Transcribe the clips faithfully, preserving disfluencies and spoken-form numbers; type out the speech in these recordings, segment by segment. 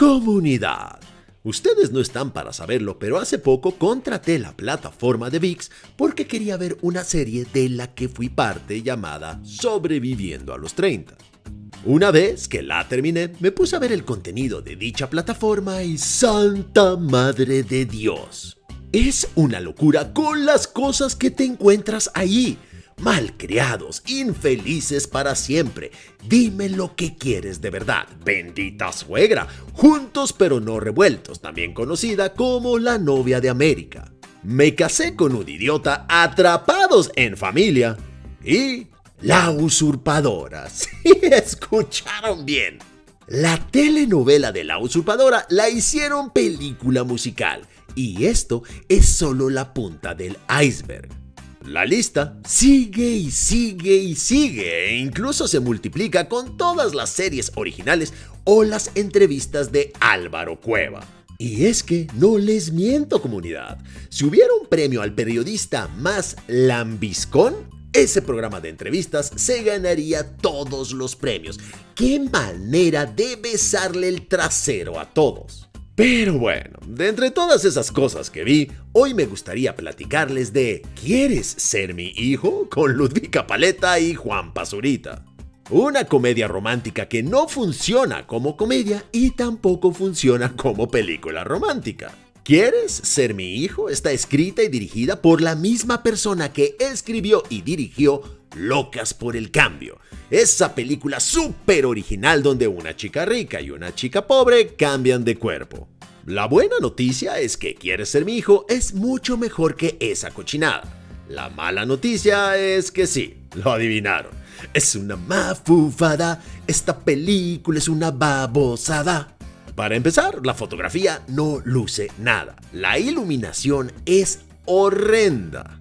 Comunidad. Ustedes no están para saberlo, pero hace poco contraté la plataforma de VIX porque quería ver una serie de la que fui parte llamada Sobreviviendo a los treinta. Una vez que la terminé, me puse a ver el contenido de dicha plataforma y ¡Santa Madre de Dios! Es una locura con las cosas que te encuentras allí. Malcriados, Infelices para siempre, Dime lo que quieres de verdad, Bendita suegra, Juntos pero no revueltos, también conocida como La novia de América, Me casé con un idiota, Atrapados en familia y La usurpadora. Sí, escucharon bien. La telenovela de La usurpadora la hicieron película musical y esto es solo la punta del iceberg. La lista sigue y sigue y sigue e incluso se multiplica con todas las series originales o las entrevistas de Álvaro Cueva. Y es que no les miento, comunidad, si hubiera un premio al periodista más lambiscón, ese programa de entrevistas se ganaría todos los premios. ¡Qué manera de besarle el trasero a todos! Pero bueno, de entre todas esas cosas que vi, hoy me gustaría platicarles de ¿Quieres ser mi hijo? Con Ludwika Paleta y Juanpa Zurita. Una comedia romántica que no funciona como comedia y tampoco funciona como película romántica. ¿Quieres ser mi hijo? Está escrita y dirigida por la misma persona que escribió y dirigió Locas por el cambio, esa película súper original donde una chica rica y una chica pobre cambian de cuerpo. La buena noticia es que ¿Quieres ser mi hijo? Es mucho mejor que esa cochinada. La mala noticia es que sí, lo adivinaron. Es una mafufada, esta película es una babosada. Para empezar, la fotografía no luce nada, la iluminación es horrenda.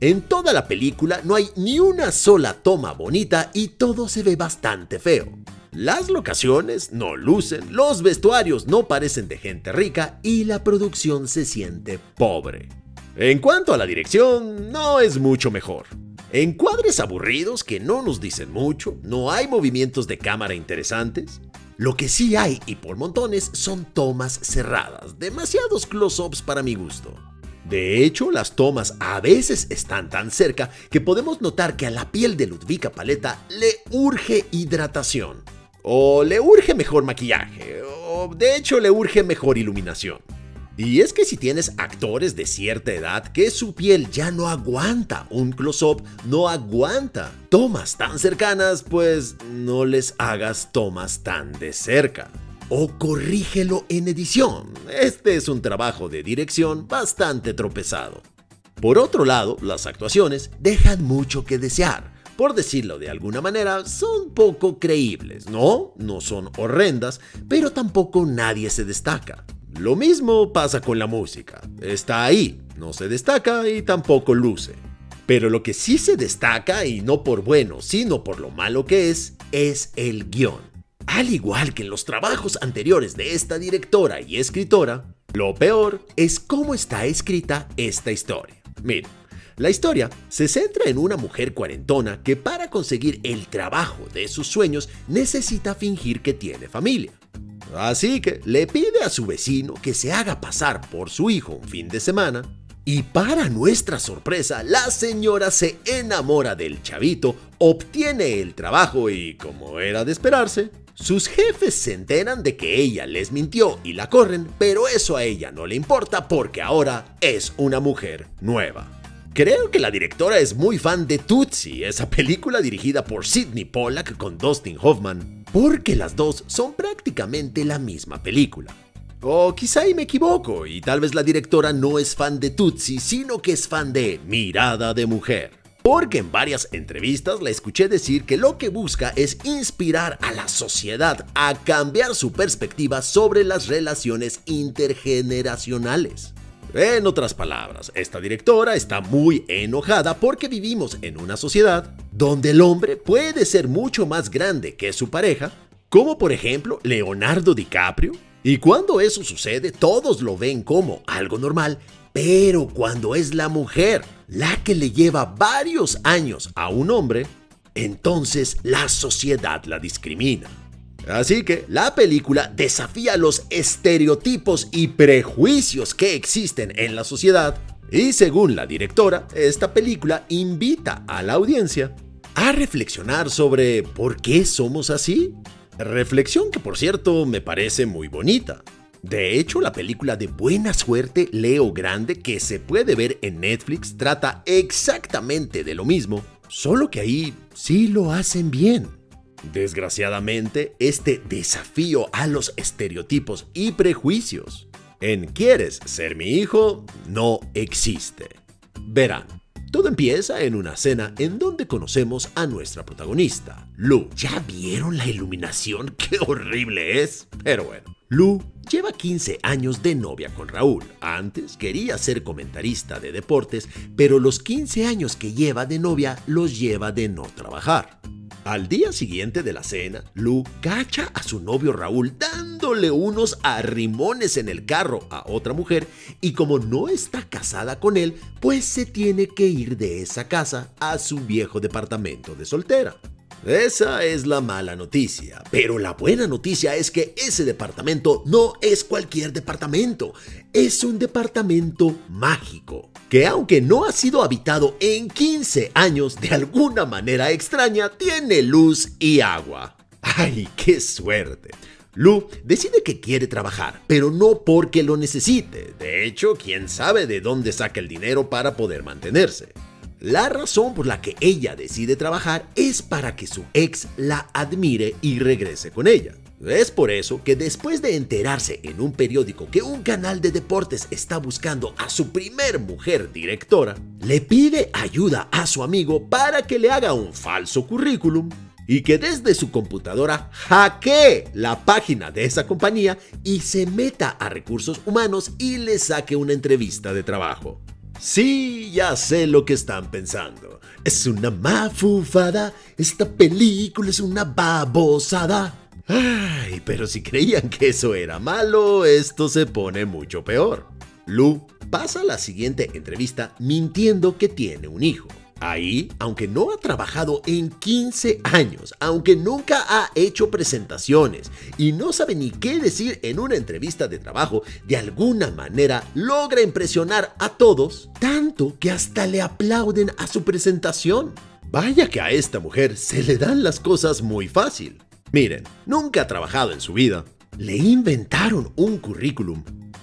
En toda la película no hay ni una sola toma bonita y todo se ve bastante feo. Las locaciones no lucen, los vestuarios no parecen de gente rica y la producción se siente pobre. En cuanto a la dirección, no es mucho mejor. Encuadres aburridos que no nos dicen mucho, no hay movimientos de cámara interesantes. Lo que sí hay y por montones son tomas cerradas, demasiados close-ups para mi gusto. De hecho, las tomas a veces están tan cerca que podemos notar que a la piel de Ludwika Paleta le urge hidratación. O le urge mejor maquillaje, o de hecho le urge mejor iluminación. Y es que si tienes actores de cierta edad que su piel ya no aguanta un close-up, no aguanta tomas tan cercanas, pues no les hagas tomas tan de cerca. O corrígelo en edición, este es un trabajo de dirección bastante tropezado. Por otro lado, las actuaciones dejan mucho que desear, por decirlo de alguna manera, son poco creíbles, no, no son horrendas, pero tampoco nadie se destaca. Lo mismo pasa con la música, está ahí, no se destaca y tampoco luce. Pero lo que sí se destaca, y no por bueno, sino por lo malo que es, es el guión. Al igual que en los trabajos anteriores de esta directora y escritora, lo peor es cómo está escrita esta historia. Miren, la historia se centra en una mujer cuarentona que para conseguir el trabajo de sus sueños necesita fingir que tiene familia. Así que le pide a su vecino que se haga pasar por su hijo un fin de semana. Y para nuestra sorpresa, la señora se enamora del chavito, obtiene el trabajo y, como era de esperarse, sus jefes se enteran de que ella les mintió y la corren, pero eso a ella no le importa porque ahora es una mujer nueva. Creo que la directora es muy fan de Tootsie, esa película dirigida por Sidney Pollack con Dustin Hoffman, porque las dos son prácticamente la misma película. O quizá ahí me equivoco y tal vez la directora no es fan de Tootsie, sino que es fan de Mirada de Mujer. Porque en varias entrevistas la escuché decir que lo que busca es inspirar a la sociedad a cambiar su perspectiva sobre las relaciones intergeneracionales. En otras palabras, esta directora está muy enojada porque vivimos en una sociedad donde el hombre puede ser mucho más grande que su pareja, como por ejemplo Leonardo DiCaprio, y cuando eso sucede todos lo ven como algo normal. Pero cuando es la mujer la que le lleva varios años a un hombre, entonces la sociedad la discrimina. Así que la película desafía los estereotipos y prejuicios que existen en la sociedad y, según la directora, esta película invita a la audiencia a reflexionar sobre por qué somos así. Reflexión que, por cierto, me parece muy bonita. De hecho, la película de Buena Suerte Leo Grande, que se puede ver en Netflix, trata exactamente de lo mismo, solo que ahí sí lo hacen bien. Desgraciadamente, este desafío a los estereotipos y prejuicios en ¿Quieres ser mi hijo? No existe. Verán, todo empieza en una cena en donde conocemos a nuestra protagonista, Lu. ¿Ya vieron la iluminación? ¡Qué horrible es! Pero bueno, Lu lleva quince años de novia con Raúl. Antes quería ser comentarista de deportes, pero los quince años que lleva de novia los lleva de no trabajar. Al día siguiente de la cena, Lu cacha a su novio Raúl dándole unos arrimones en el carro a otra mujer y como no está casada con él, pues se tiene que ir de esa casa a su viejo departamento de soltera. Esa es la mala noticia, pero la buena noticia es que ese departamento no es cualquier departamento, es un departamento mágico, que aunque no ha sido habitado en quince años, de alguna manera extraña tiene luz y agua. ¡Ay, qué suerte! Lu decide que quiere trabajar, pero no porque lo necesite, de hecho, quién sabe de dónde saca el dinero para poder mantenerse. La razón por la que ella decide trabajar es para que su ex la admire y regrese con ella. Es por eso que después de enterarse en un periódico que un canal de deportes está buscando a su primer mujer directora, le pide ayuda a su amigo para que le haga un falso currículum y que desde su computadora hackee la página de esa compañía y se meta a recursos humanos y le saque una entrevista de trabajo. Sí, ya sé lo que están pensando. Es una mafufada, esta película es una babosada. Ay, pero si creían que eso era malo, esto se pone mucho peor. Lu pasa la siguiente entrevista mintiendo que tiene un hijo. Ahí, aunque no ha trabajado en quince años, aunque nunca ha hecho presentaciones y no sabe ni qué decir en una entrevista de trabajo, de alguna manera logra impresionar a todos, tanto que hasta le aplauden a su presentación. Vaya que a esta mujer se le dan las cosas muy fácil. Miren, nunca ha trabajado en su vida, le inventaron un currículum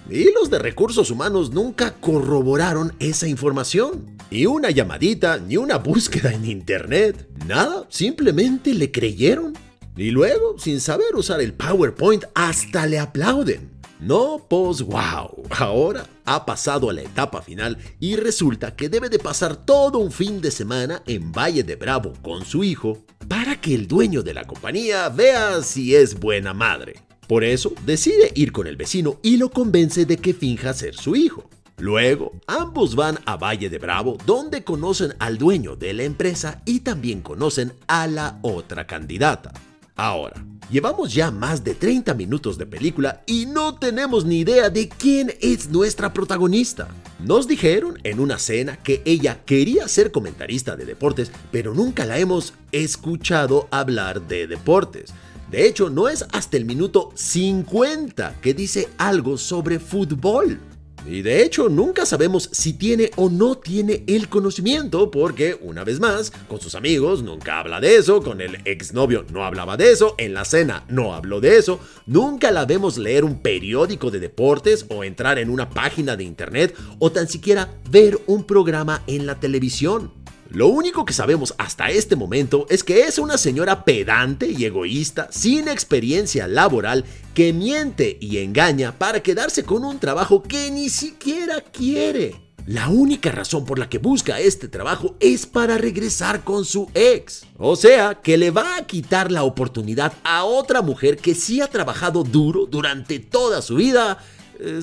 y los de recursos humanos nunca corroboraron esa información. Ni una llamadita, ni una búsqueda en internet, nada, simplemente le creyeron. Y luego, sin saber usar el PowerPoint, hasta le aplauden. No, pues wow, ahora ha pasado a la etapa final y resulta que debe de pasar todo un fin de semana en Valle de Bravo con su hijo para que el dueño de la compañía vea si es buena madre. Por eso, decide ir con el vecino y lo convence de que finja ser su hijo. Luego, ambos van a Valle de Bravo, donde conocen al dueño de la empresa y también conocen a la otra candidata. Ahora, llevamos ya más de treinta minutos de película y no tenemos ni idea de quién es nuestra protagonista. Nos dijeron en una cena que ella quería ser comentarista de deportes, pero nunca la hemos escuchado hablar de deportes. De hecho, no es hasta el minuto cincuenta que dice algo sobre fútbol. Y de hecho, nunca sabemos si tiene o no tiene el conocimiento porque, una vez más, con sus amigos nunca habla de eso, con el exnovio no hablaba de eso, en la cena no habló de eso, nunca la vemos leer un periódico de deportes o entrar en una página de internet o tan siquiera ver un programa en la televisión. Lo único que sabemos hasta este momento es que es una señora pedante y egoísta, sin experiencia laboral, que miente y engaña para quedarse con un trabajo que ni siquiera quiere. La única razón por la que busca este trabajo es para regresar con su ex. O sea, que le va a quitar la oportunidad a otra mujer que sí ha trabajado duro durante toda su vida,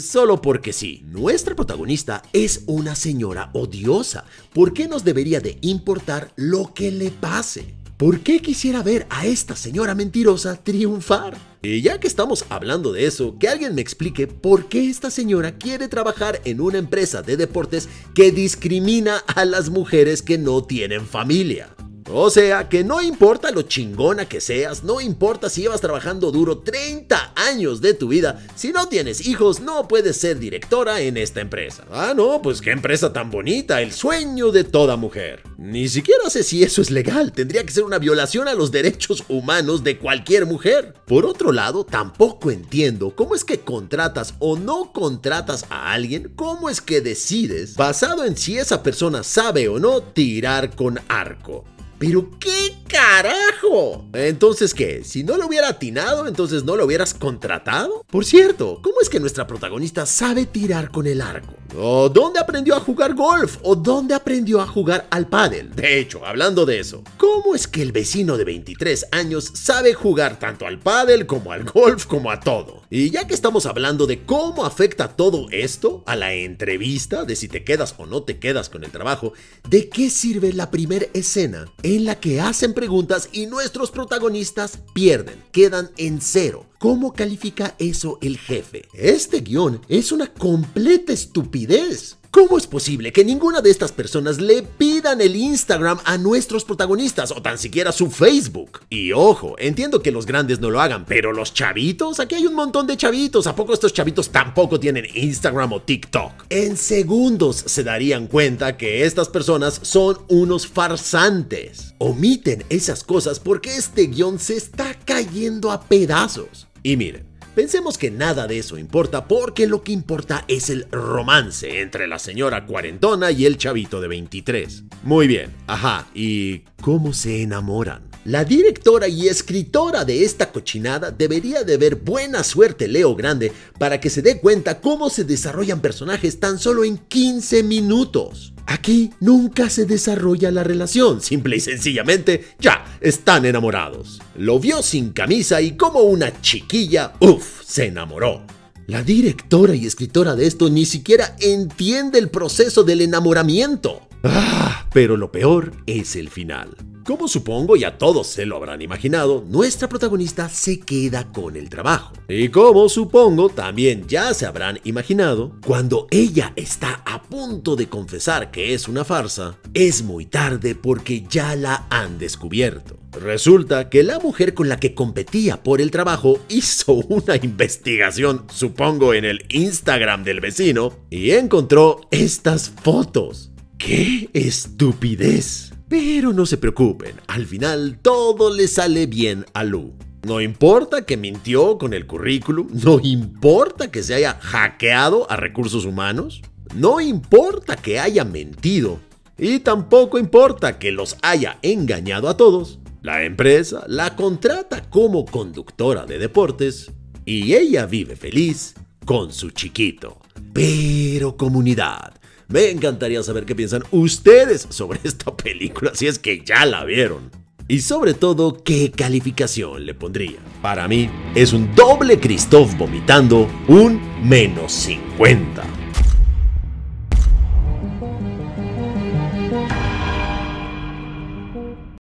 solo porque sí. Nuestra protagonista es una señora odiosa. ¿Por qué nos debería de importar lo que le pase? ¿Por qué quisiera ver a esta señora mentirosa triunfar? Y ya que estamos hablando de eso, que alguien me explique por qué esta señora quiere trabajar en una empresa de deportes que discrimina a las mujeres que no tienen familia. O sea que no importa lo chingona que seas, no importa si llevas trabajando duro treinta años de tu vida, si no tienes hijos no puedes ser directora en esta empresa. Ah no, pues qué empresa tan bonita, el sueño de toda mujer. Ni siquiera sé si eso es legal, tendría que ser una violación a los derechos humanos de cualquier mujer. Por otro lado, tampoco entiendo cómo es que contratas o no contratas a alguien, cómo es que decides, basado en si esa persona sabe o no tirar con arco. ¡Pero qué carajo! Entonces, ¿qué? Si no lo hubiera atinado, entonces no lo hubieras contratado. Por cierto, ¿cómo es que nuestra protagonista sabe tirar con el arco? ¿O dónde aprendió a jugar golf? ¿O dónde aprendió a jugar al pádel? De hecho, hablando de eso, ¿cómo es que el vecino de veintitrés años sabe jugar tanto al pádel como al golf como a todo? Y ya que estamos hablando de cómo afecta todo esto a la entrevista, de si te quedas o no te quedas con el trabajo, ¿de qué sirve la primera escena en la que hacen preguntas y nuestros protagonistas pierden, quedan en cero? ¿Cómo califica eso el jefe? Este guión es una completa estupidez. ¿Cómo es posible que ninguna de estas personas le pidan el Instagram a nuestros protagonistas o tan siquiera su Facebook? Y ojo, entiendo que los grandes no lo hagan, pero los chavitos, aquí hay un montón de chavitos, ¿a poco estos chavitos tampoco tienen Instagram o TikTok? En segundos se darían cuenta que estas personas son unos farsantes. Omiten esas cosas porque este guión se está cayendo a pedazos. Y miren, pensemos que nada de eso importa porque lo que importa es el romance entre la señora cuarentona y el chavito de veintitrés. Muy bien, ajá, ¿y cómo se enamoran? La directora y escritora de esta cochinada debería de ver Buena Suerte Leo Grande para que se dé cuenta cómo se desarrollan personajes tan solo en quince minutos. Aquí nunca se desarrolla la relación, simple y sencillamente ya están enamorados. Lo vio sin camisa y como una chiquilla, uff, se enamoró. La directora y escritora de esto ni siquiera entiende el proceso del enamoramiento. Ah, pero lo peor es el final. Como supongo y a todos se lo habrán imaginado, nuestra protagonista se queda con el trabajo. Y como supongo también ya se habrán imaginado, cuando ella está a punto de confesar que es una farsa, es muy tarde porque ya la han descubierto. Resulta que la mujer con la que competía por el trabajo hizo una investigación, supongo en el Instagram del vecino, y encontró estas fotos. ¡Qué estupidez! Pero no se preocupen, al final todo le sale bien a Lu. No importa que mintió con el currículum, no importa que se haya hackeado a recursos humanos, no importa que haya mentido y tampoco importa que los haya engañado a todos. La empresa la contrata como conductora de deportes y ella vive feliz con su chiquito. Pero comunidad, me encantaría saber qué piensan ustedes sobre esta película, si es que ya la vieron. Y sobre todo, ¿qué calificación le pondría? Para mí, es un doble Kristoff vomitando, un menos cincuenta.